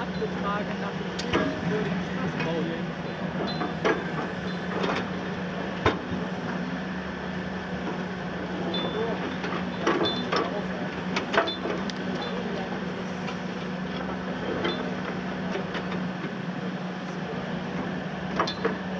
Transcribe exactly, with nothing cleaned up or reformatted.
Abgetragen nach dem Bau hier hinzufügen.